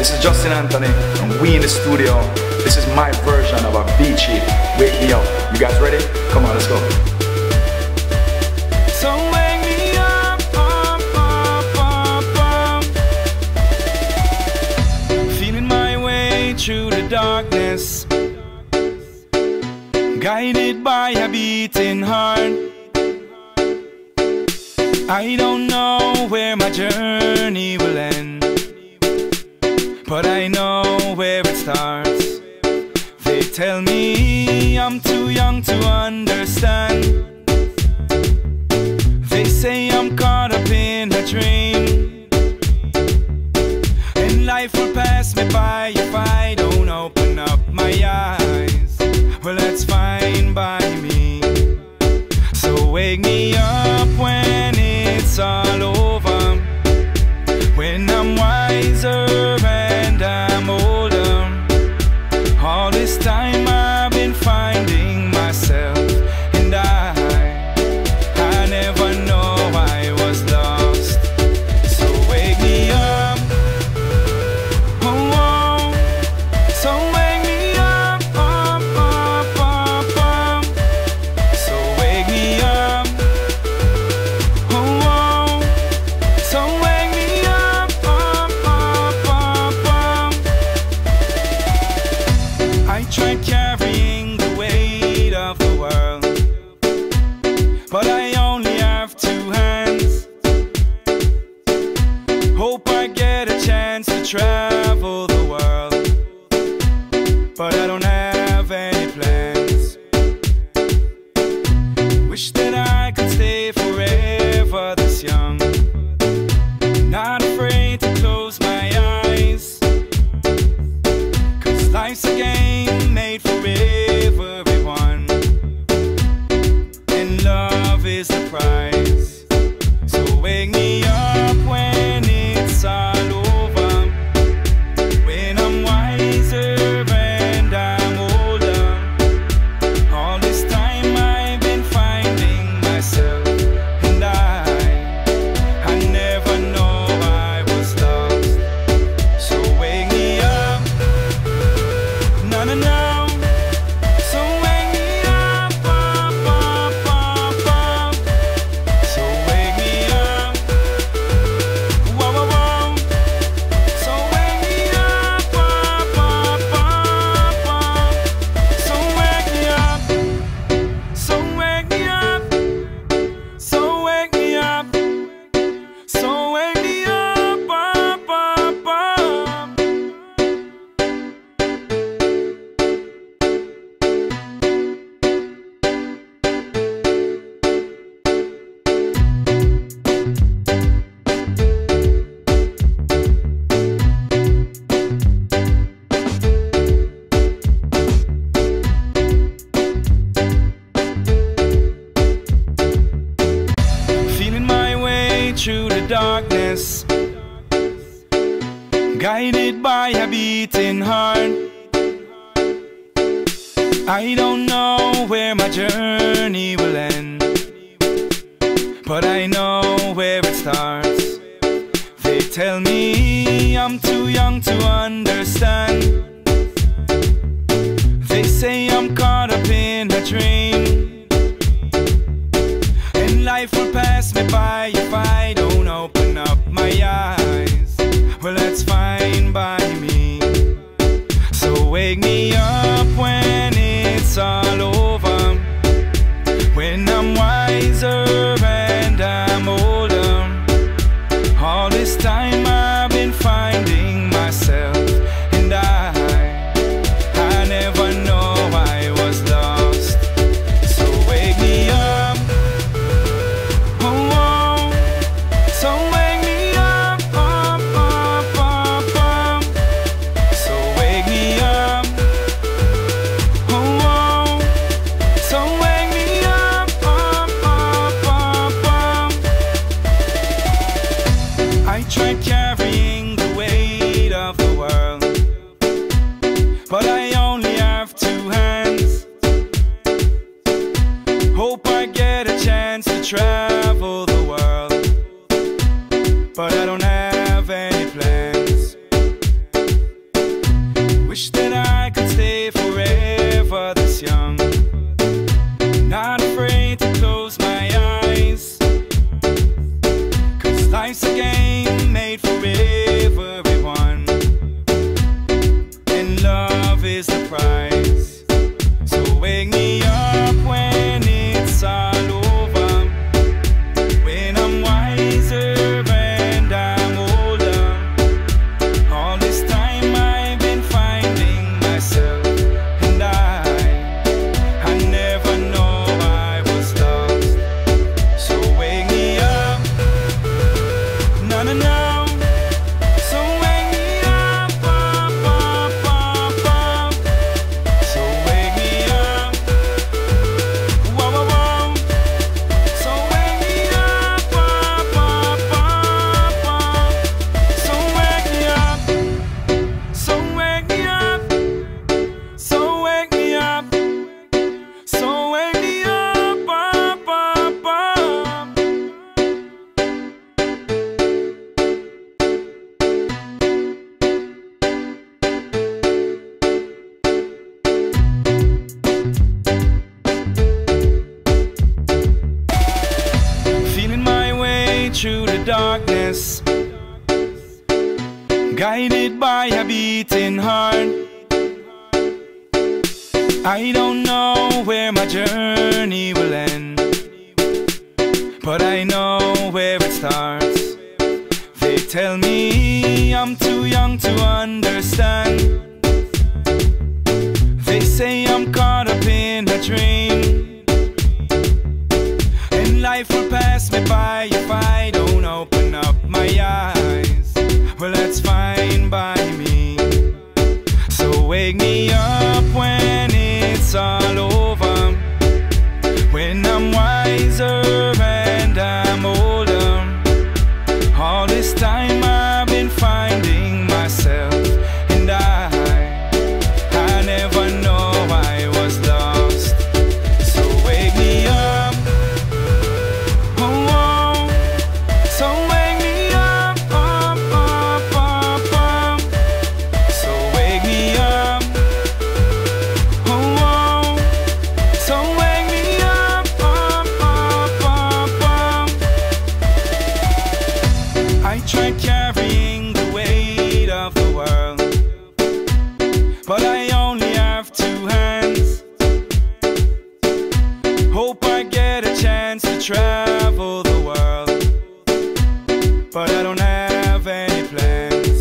This is Justin Anthony, and we in the studio. This is my version of a beach hit. Wake me up. You guys ready? Come on, let's go. So wake me up, feeling my way through the darkness, guided by a beating heart. I don't know where my journey will end, but I know where it starts. They tell me I'm too young to understand. They say I'm caught up in a dream, and life will pass me by if I don't open up my eyes. Well, that's fine by me. So wake me up when it's all over, when I'm wiser and I'm older. All this time I've been finding myself, and I never know I was lost. So wake me up, oh, oh. So wake me up, up, up, up, up. So wake me up, oh, oh. So wake me up, up, up, up, up. I tried carrying the weight of the world, but I only have two hands. Hope I get a chance to travel the world, but I don't have any plans. Wish that I could stay forever this young, not afraid to close my eyes, 'cause life's a game made for everyone, and love is the prize. So wake me up when it's all over, when I'm wiser and I'm older. All this time I've been finding myself, and I never know I was lost. So wake me up, no, no, no. So wake me up, up, up, up, up. So wake me up, whoa, whoa, whoa. So wake me up, up, up, up, up. So wake me up, so wake me up, so wake me up, so wake me up, up, up, up. Feeling my way through the darkness, guided by a beating heart. I don't know where my journey will end, but I know where it starts. They tell me I'm too young to understand. They say I'm caught up in a dream, and life will pass me by if I don't open up my eyes. Well, that's fine by me. So wake me up when it's all over, when I'm wiser and I'm older. All this time I've been finding myself, and I never know I was lost. So wake me up, oh, oh. So wake me up, up, up, up, up. So wake me up, oh, oh. So wake me up, up, up, up. is the price. So wake me up when it's all over, when I'm wiser and I'm older. All this time I've been finding myself, and I never know I was lost. So wake me up, no, no, no. Through the darkness, guided by a beating heart, I don't know where my journey will end, but I know where it starts. They tell me I'm too young to understand. They say I'm caught up in a dream, and life will pass me by if I don't open up my eyes. Well, that's fine by me. So wake me up when it's all over, when I'm wiser and I'm older. All this time I've been finding myself, and I never know I was lost. So wake me up, carrying the weight of the world, but I only have two hands. Hope I get a chance to travel the world, but I don't have any plans.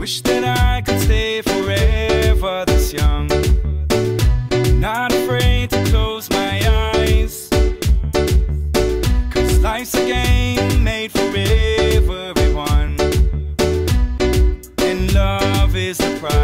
Wish that I could stay forever this young, not afraid to close my eyes, 'cause life's a game for everyone, and love is the prize.